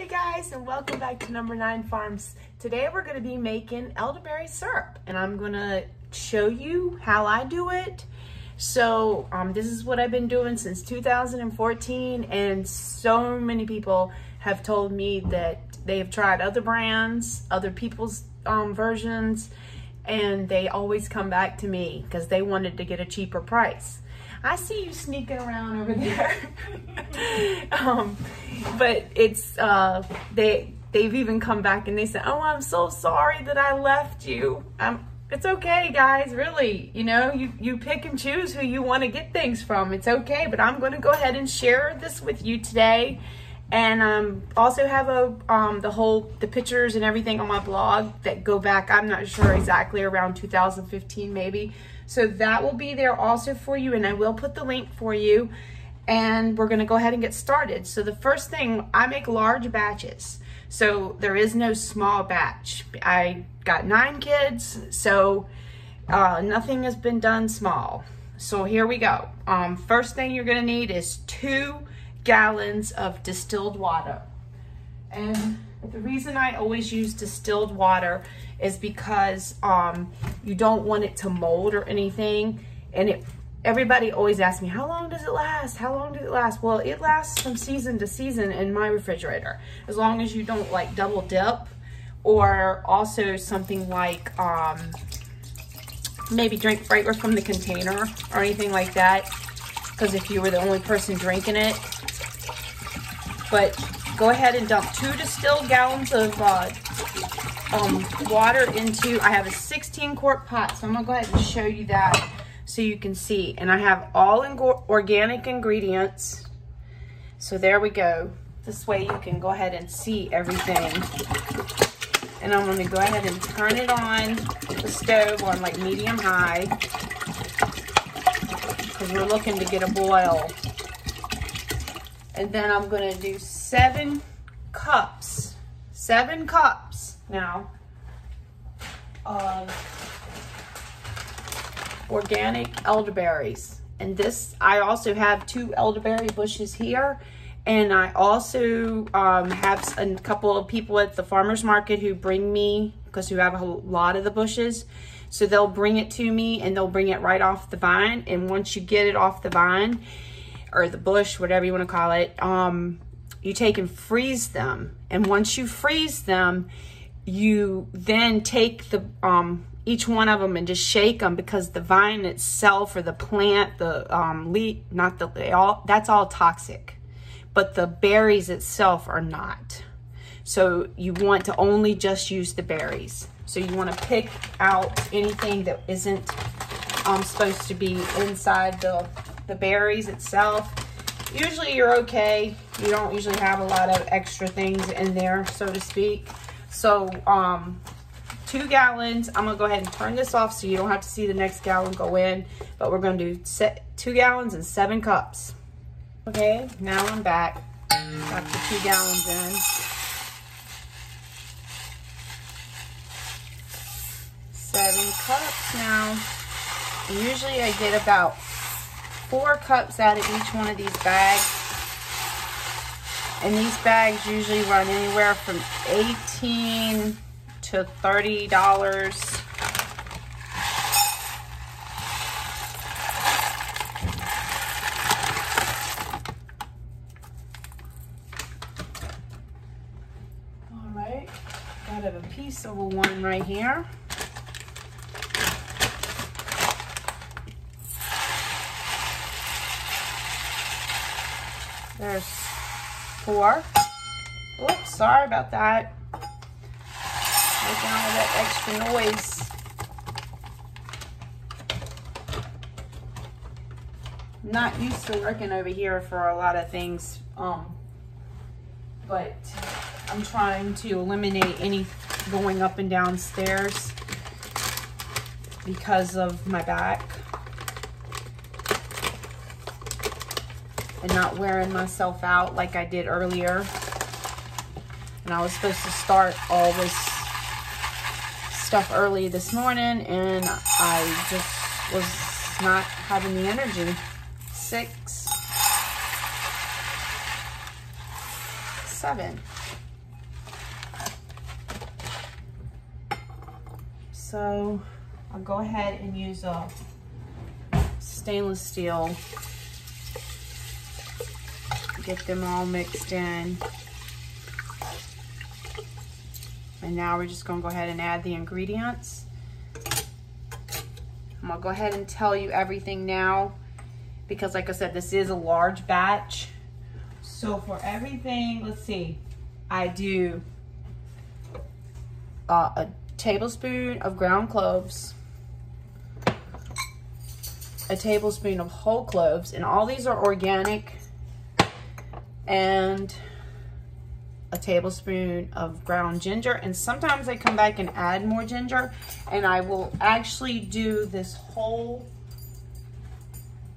Hey guys, and welcome back to #9 Farms. Today we're going to be making elderberry syrup, and I'm going to show you how I do it. So this is what I've been doing since 2014, and so many people have told me that they have tried other brands, other people's versions, and they always come back to me because they wanted to get a cheaper price. I see you sneaking around over there. But it's they've even come back and they said, "Oh, I'm so sorry that I left you." It's okay, guys. Really, you know, you pick and choose who you want to get things from. It's okay. But I'm going to go ahead and share this with you today, and also have the pictures and everything on my blog that go back. I'm not sure exactly, around 2015 maybe. So that will be there also for you, and I will put the link for you. And we're gonna go ahead and get started. So the first thing, I make large batches. So there is no small batch. I got 9 kids, so nothing has been done small. So here we go. First thing you're gonna need is 2 gallons of distilled water. And the reason I always use distilled water is because you don't want it to mold or anything. And everybody always asks me, how long does it last? How long does it last? Well, it lasts from season to season in my refrigerator, as long as you don't like double dip, or also something like maybe drink right from the container or anything like that, because if you were the only person drinking it. But go ahead and dump 2 distilled gallons of water into, I have a 16-quart pot, so I'm gonna go ahead and show you that, so you can see. And I have all organic ingredients. So there we go. This way you can go ahead and see everything. And I'm gonna go ahead and turn it on the stove on like medium high, because we're looking to get a boil. And then I'm gonna do 7 cups now of organic elderberries. And this, I also have 2 elderberry bushes here, and I also have a couple of people at the farmer's market who bring me, because you have a lot of the bushes, so they'll bring it to me, and they'll bring it right off the vine. And once you get it off the vine or the bush, whatever you want to call it, you take and freeze them. And once you freeze them, you then take the each one of them and just shake them, because the vine itself, or the plant, the leaf, that's all toxic, but the berries itself are not. So you want to only just use the berries. So you want to pick out anything that isn't supposed to be inside the berries itself. Usually you're okay. You don't usually have a lot of extra things in there, so to speak. So 2 gallons. I'm going to go ahead and turn this off so you don't have to see the next gallon go in, but we're going to do 2 gallons and 7 cups. Okay, now I'm back. Got the 2 gallons in. Seven cups now. And usually I get about 4 cups out of each one of these bags. And these bags usually run anywhere from $18 to $30. All right, got a piece of one right here. There's 4. Oops, sorry about that. Making all that extra noise. Not used to working over here for a lot of things, but I'm trying to eliminate any going up and down stairs because of my back, and not wearing myself out like I did earlier. And I was supposed to start all this stuff early this morning, and I just was not having the energy. 7 So I'll go ahead and use a stainless steel. Get them all mixed in. And now we're just gonna go ahead and add the ingredients. I'm gonna go ahead and tell you everything now, because like I said, this is a large batch. So for everything, let's see, I do a tablespoon of ground cloves, a tablespoon of whole cloves, and all these are organic, and a tablespoon of ground ginger. And sometimes I come back and add more ginger, and I will actually do this whole,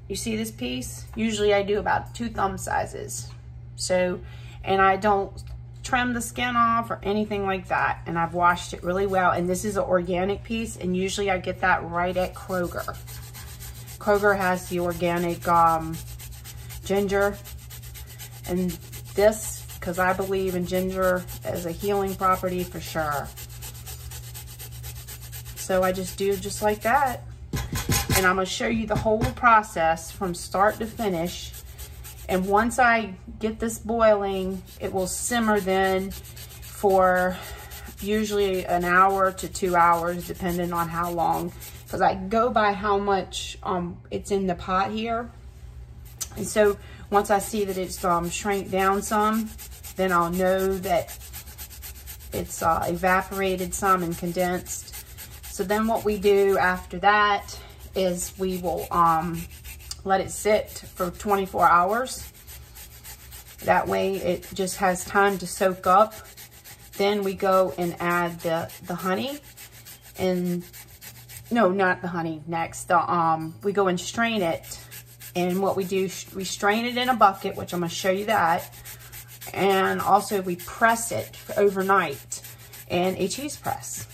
you see this piece? Usually I do about 2 thumb sizes. So, and I don't trim the skin off or anything like that. And I've washed it really well. And this is an organic piece, and usually I get that right at Kroger. Kroger has the organic ginger. And this, because I believe in ginger as a healing property for sure. So I just do just like that. And I'm gonna show you the whole process from start to finish. And once I get this boiling, it will simmer then for usually 1 hour to 2 hours, depending on how long. Because I go by how much it's in the pot here. And so once I see that it's shrank down some, then I'll know that it's evaporated some and condensed. So then what we do after that is we will let it sit for 24 hours. That way it just has time to soak up. Then we go and add the honey, and no, not the honey, next. We go and strain it. And what we do, we strain it in a bucket, which I'm gonna show you that. And also we press it overnight in a cheese press.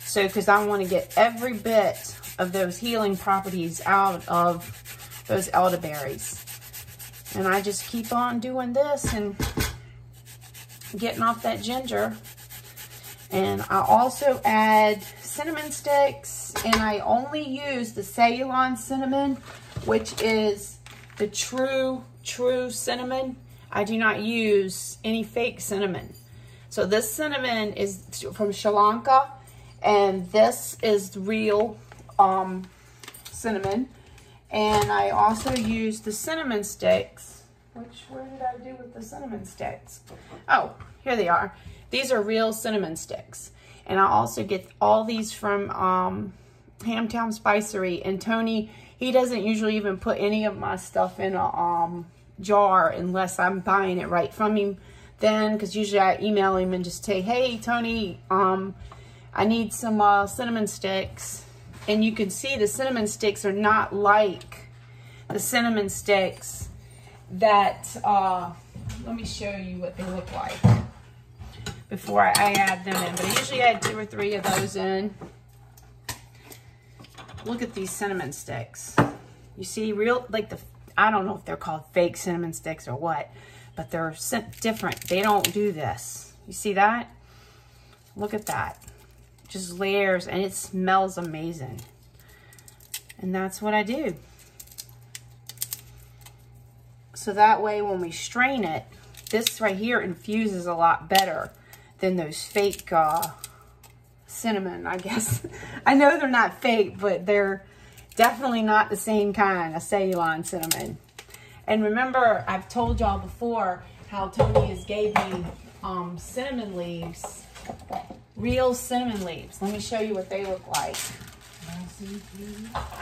So, because I want to get every bit of those healing properties out of those elderberries. And I just keep on doing this and getting off that ginger. And I also add cinnamon sticks, and I only use the Ceylon cinnamon, which is the true cinnamon. I do not use any fake cinnamon. So this cinnamon is from Sri Lanka, and this is real cinnamon. And I also use the cinnamon sticks, which, where did I do with the cinnamon sticks? Oh, here they are. These are real cinnamon sticks. And I also get all these from Hamtown Spicery. And Tony, he doesn't usually even put any of my stuff in a jar unless I'm buying it right from him then, because usually I email him and just say, hey, Tony, I need some cinnamon sticks. And you can see the cinnamon sticks are not like the cinnamon sticks that, let me show you what they look like before I add them in. But I usually add 2 or 3 of those in. Look at these cinnamon sticks. You see real, like the, I don't know if they're called fake cinnamon sticks or what, but they're different. They don't do this. You see that? Look at that. Just layers, and it smells amazing. And that's what I do. So that way when we strain it, this right here infuses a lot better than those fake cinnamon, I guess. I know they're not fake, but they're definitely not the same kind of Ceylon cinnamon. And remember, I've told y'all before how Tony has gave me cinnamon leaves, real cinnamon leaves. Let me show you what they look like.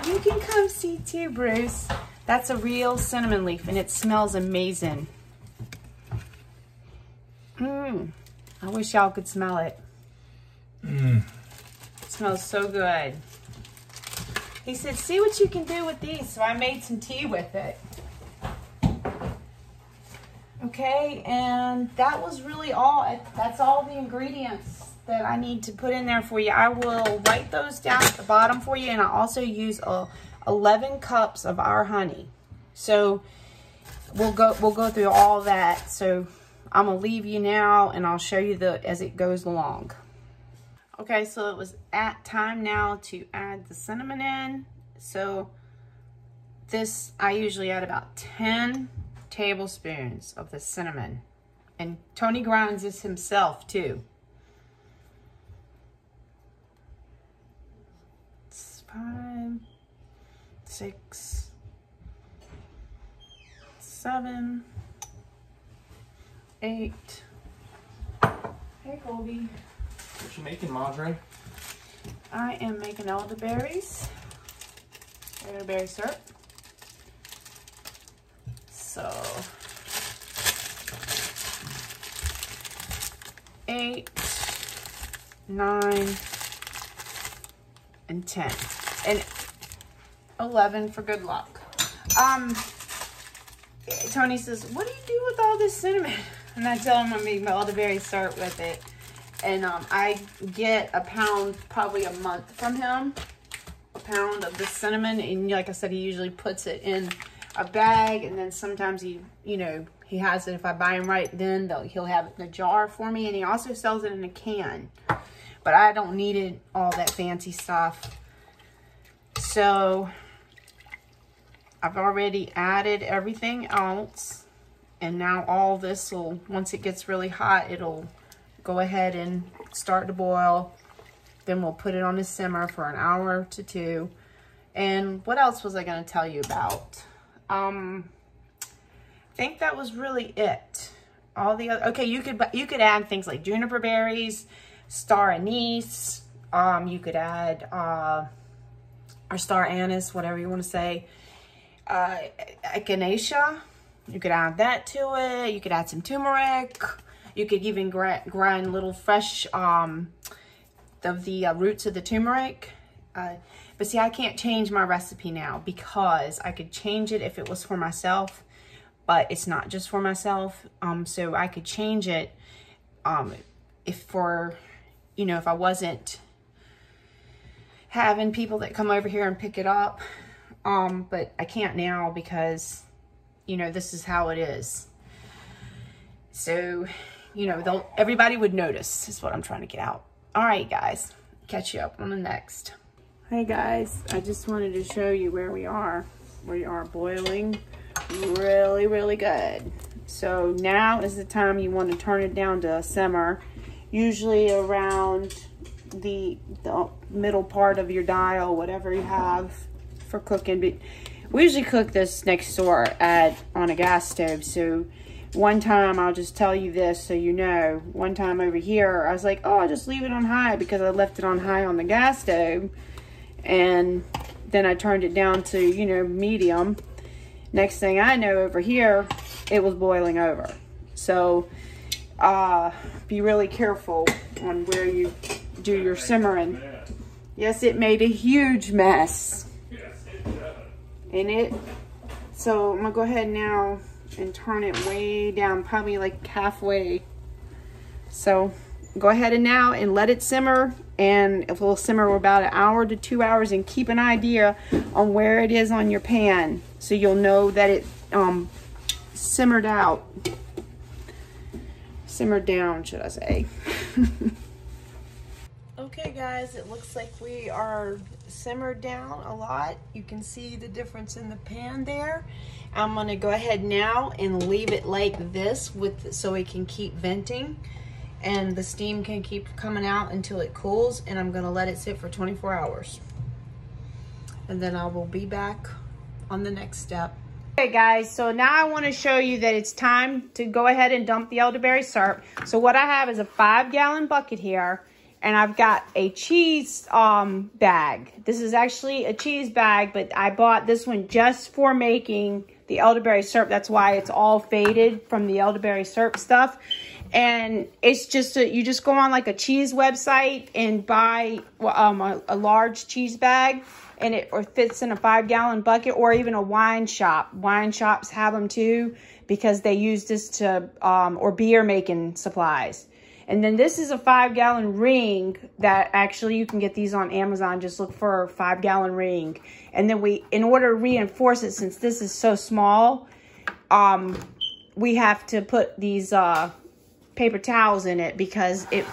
You can come see too, Bruce. That's a real cinnamon leaf, and it smells amazing. I wish y'all could smell it. It smells so good. He said, see what you can do with these. So I made some tea with it. Okay, and that was really all. That's all the ingredients that I need to put in there for you. I will write those down at the bottom for you. And I also use 11 cups of our honey. So we'll go through all that. So I'm gonna leave you now, and I'll show you as it goes along. Okay, so it was at time now to add the cinnamon in. So this, I usually add about 10 tablespoons of the cinnamon. And Tony grinds this himself too. It's 5, 6, 7, 8. Hey, Colby. What you making, Madre? I am making elderberries. Elderberry syrup. So 8, 9, and 10, and 11 for good luck. Tony says, "What do you do with all this cinnamon?" And I tell him I make my elderberry syrup with it. And I get a pound probably a month from him, a pound of the cinnamon. And like I said, he usually puts it in a bag, and then sometimes he, you know, he has it. If I buy him right then, he'll have it in a jar for me. And he also sells it in a can, but I don't need it, all that fancy stuff. So I've already added everything else. And now all this will, once it gets really hot, it'll go ahead and start to boil. Then we'll put it on a simmer for an hour to 2. And what else was I gonna tell you about? I think that was really it. All the other, okay, you could add things like juniper berries, star anise, you could add or star anise, whatever you wanna say, echinacea. You could add that to it. You could add some turmeric. You could even grind little fresh of the roots of the turmeric. But see, I can't change my recipe now because I could change it if it was for myself, but it's not just for myself. So I could change it if for, you know, if I wasn't having people that come over here and pick it up. But I can't now because, you know, this is how it is. So, you know, everybody would notice is what I'm trying to get out. All right, guys, catch you up on the next. Hey guys, I just wanted to show you where we are. We are boiling really, really good. So now is the time you want to turn it down to a simmer, usually around the middle part of your dial, whatever you have for cooking. But we usually cook this next door on a gas stove. So one time, I'll just tell you this so you know, one time over here, I was like, oh, I'll just leave it on high because I left it on high on the gas stove. And then I turned it down to, you know, medium. Next thing I know over here, it was boiling over. So be really careful on where you do your simmering. Yes, it made a huge mess. So I'm gonna go ahead now and turn it way down, probably like halfway. So go ahead and now and let it simmer, and it will simmer for about an hour to 2 hours, and keep an idea on where it is on your pan so you'll know that it simmered out. Simmered down, should I say. Okay guys, it looks like we are simmered down a lot. You can see the difference in the pan there. I'm gonna go ahead now and leave it like this so it can keep venting and the steam can keep coming out until it cools, and I'm gonna let it sit for 24 hours. And then I will be back on the next step. Okay guys, so now I wanna show you that it's time to go ahead and dump the elderberry syrup. So what I have is a 5-gallon bucket here. And I've got a cheese bag. This is actually a cheese bag, but I bought this one just for making the elderberry syrup. That's why it's all faded from the elderberry syrup stuff. And it's just, you just go on like a cheese website and buy a large cheese bag, and it fits in a 5-gallon bucket, or even a wine shop. Wine shops have them too, because they use this to, or beer making supplies. And then this is a 5-gallon ring that actually you can get these on Amazon. Just look for a 5-gallon ring. And then in order to reinforce it, since this is so small, we have to put these paper towels in it because it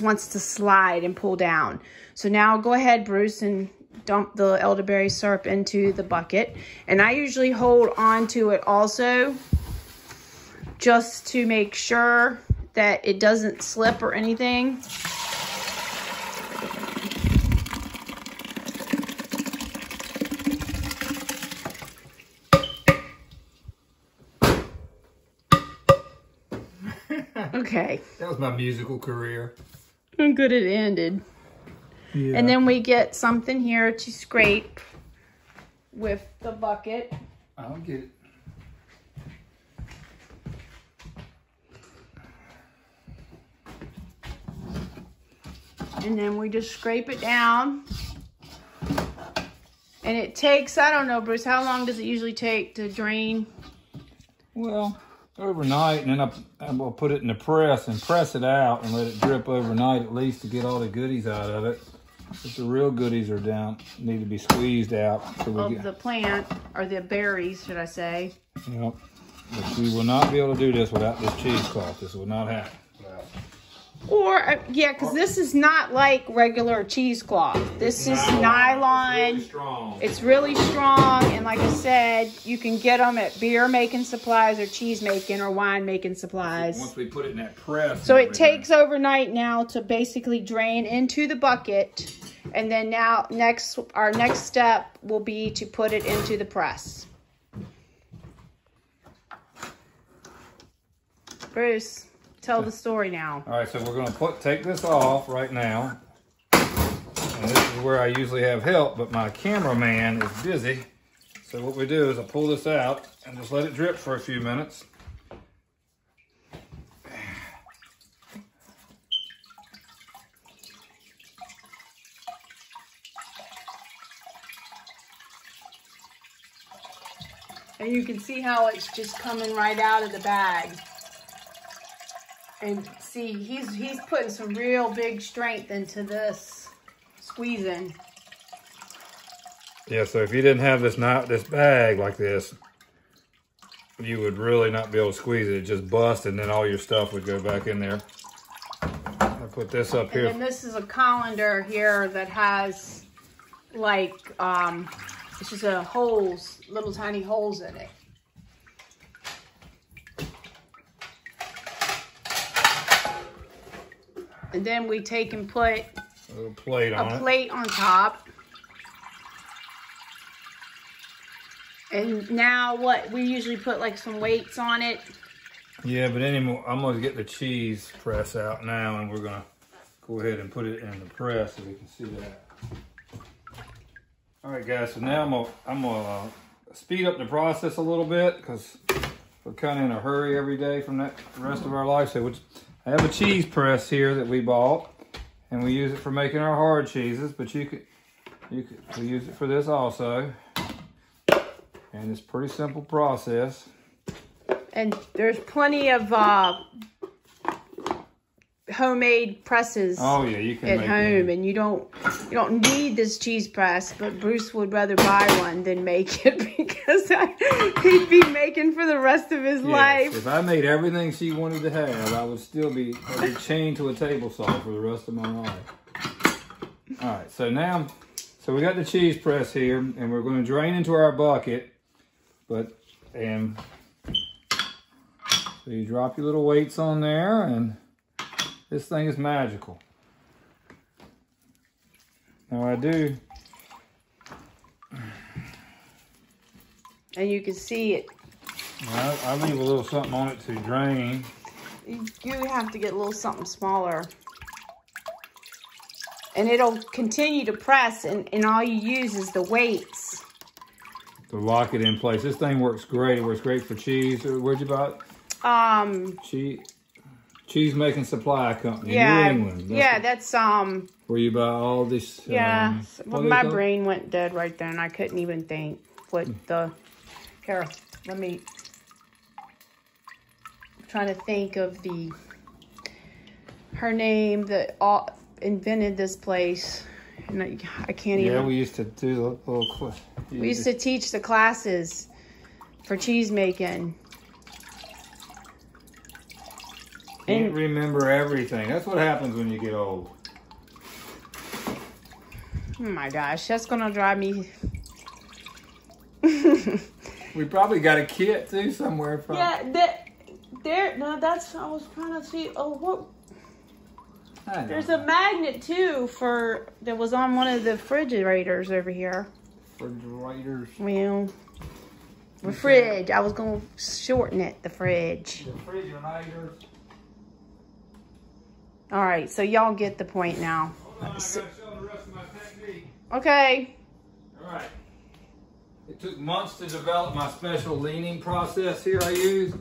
wants to slide and pull down. So now go ahead, Bruce, and dump the elderberry syrup into the bucket. And I usually hold on to it also just to make sure that it doesn't slip or anything. Okay. That was my musical career. I'm good it ended. Yeah. And then we get something here to scrape with the bucket. I'll get it. And then we just scrape it down. And it takes, I don't know, Bruce, how long does it usually take to drain? Well, overnight, and then I'm going to put it in the press and press it out and let it drip overnight at least to get all the goodies out of it. But the real goodies are down, need to be squeezed out. So we get the plant, or the berries, should I say. Yep. But we will not be able to do this without this cheesecloth. This will not happen. Or, yeah, because this is not like regular cheesecloth. This is nylon. It's really strong. It's really strong. And like I said, you can get them at beer making supplies or cheese making or wine making supplies. Once we put it in that press. So it takes overnight now to basically drain into the bucket. And then now our next step will be to put it into the press. Bruce. Tell the story now. All right, so we're going to take this off right now. And this is where I usually have help, but my cameraman is busy. So what we do is I pull this out and just let it drip for a few minutes. And you can see how it's just coming right out of the bag. And see, he's putting some real big strength into this squeezing. Yeah, so if you didn't have this bag like this, you would really not be able to squeeze it. It'd just bust, and then all your stuff would go back in there. I put this up here. And then this is a colander here that has, like, it's just holes, little tiny holes in it. And then we take and put a little plate on top. And now what? We usually put like some weights on it. Yeah, but anymore, I'm going to get the cheese press out now, and we're going to go ahead and put it in the press so we can see that. All right, guys, so now I'm going to speed up the process a little bit because we're kind of in a hurry every day from that the rest of our life. So I have a cheese press here that we bought, and we use it for making our hard cheeses, but we use it for this also. And it's a pretty simple process. And there's plenty of homemade presses. Oh yeah, you can make home, and you don't need this cheese press. But Bruce would rather buy one than make it because he'd be making for the rest of his life. If I made everything she wanted to have, I would still be chained to a table saw for the rest of my life. All right, so now, we got the cheese press here, and we're going to drain into our bucket, and so you drop your little weights on there, and this thing is magical. Now and you can see it. I leave a little something on it to drain. You have to get a little something smaller. And it'll continue to press, and all you use is the weights to lock it in place. This thing works great. It works great for cheese. Where'd you buy it? Cheese Making Supply Company, yeah, New England. That's where you buy all this. Yeah, well, my brain went dead right then. I couldn't even think what the. Here, let me. I'm trying to think of her name that invented this place. And I can't even. Yeah, we used to do the little class. We used to teach the classes for cheese making. Can't remember everything. That's what happens when you get old. Oh my gosh, that's gonna drive me. We probably got a kit too somewhere from. Yeah, there. No, that's. I was trying to see. Oh, what? There's a magnet too for that was on one of the refrigerators over here. Refrigerators. Well, the fridge. I was gonna shorten it. The fridge. The refrigerators. All right, so y'all get the point now. Hold on, I gotta show the rest of my technique. Okay. All right. It took months to develop my special leaning process here. I use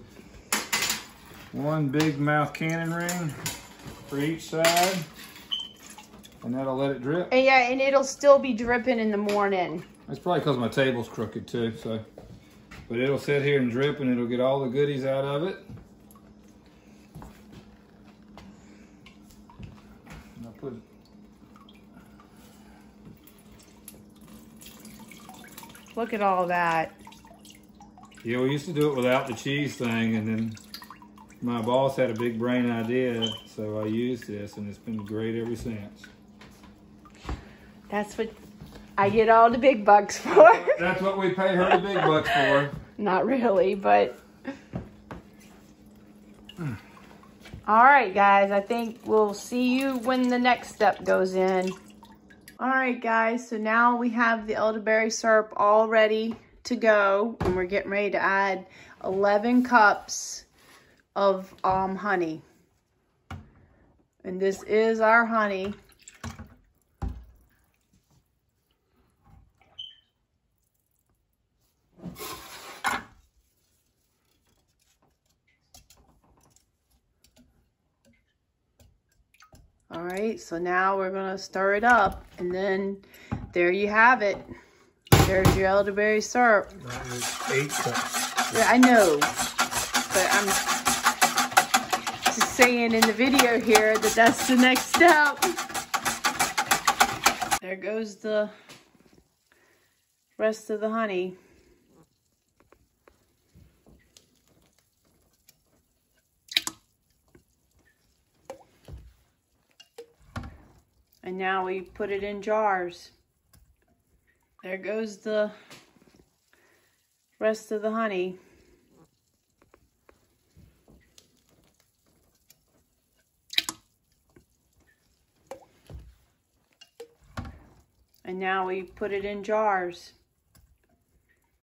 one big mouth cannon ring for each side, and that'll let it drip. And yeah, and it'll still be dripping in the morning. That's probably because my table's crooked too, so. But it'll sit here and drip, and it'll get all the goodies out of it. And I'll put it. Look at all that. Yeah, we used to do it without the cheese thing, and then my boss had a big brain idea, so I used this, and it's been great ever since. That's what I get all the big bucks for. That's what we pay her the big bucks for. Not really, but... All right, guys, I think we'll see you when the next step goes in. All right, guys, so now we have the elderberry syrup all ready to go, and we're getting ready to add 11 cups of honey. And this is our honey. All right, so now we're gonna stir it up, and then there you have it. There's your elderberry syrup. That was 8 cups. Yeah, I know, but I'm just saying in the video here that that's the next step. There goes the rest of the honey. And now we put it in jars. There goes the rest of the honey. And now we put it in jars.